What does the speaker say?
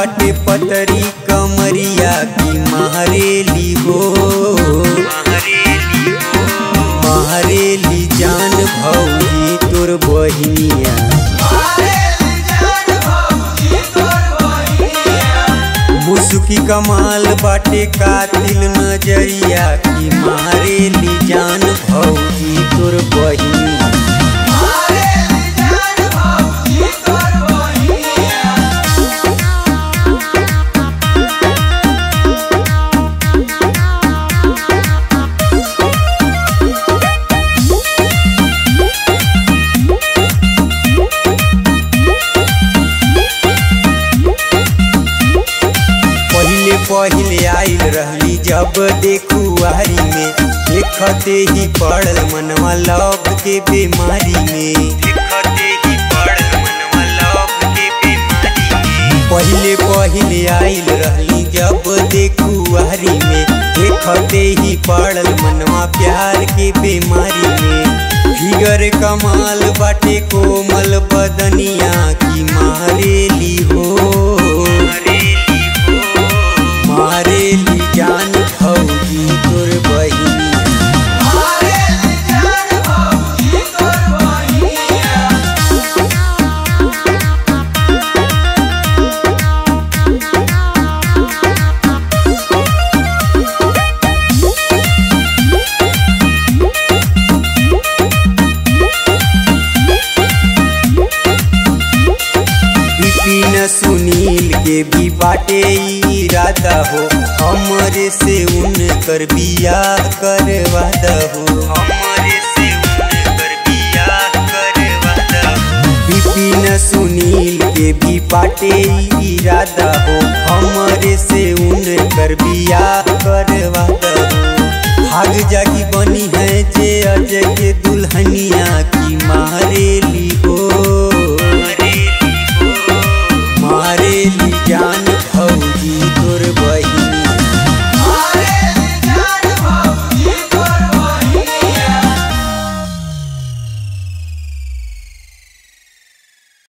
फटे पतरी कमरिया की महरेली हो, महरेली जान भौजी तोर बहिनिया, मुसुकी कमाल बाटे कातिल नजरिया की महरेली जान भौजी तोर बहिनिया। पहले आइल रहली जब देखुआरी में, देखते ही पड़ल मनवा लौक के बीमारी में, देखते ही पड़ल मनवा लौक के बीमारी में। पहले पहले आइल रहली जब देखुआरी में, देखते ही पड़ल मनवा प्यार के बीमारी में। फिगर कमाल बाटे कोमल बदनिया की महरेली हो, महरेली जान भौजी तोर बहिनिया। सुनील के भी बाटे इरादा हो, हमरे से उनकर बिया करवादा हो, हमरे से उनकर बिया करवादा हो। विपिन सुनील के भी बाटे इरादा हो, हमरे से उनकर बिया करवादा हो। भाग जागी बनी है जे अजय के दुल्हनिया की महरेली हो, महरेली जान।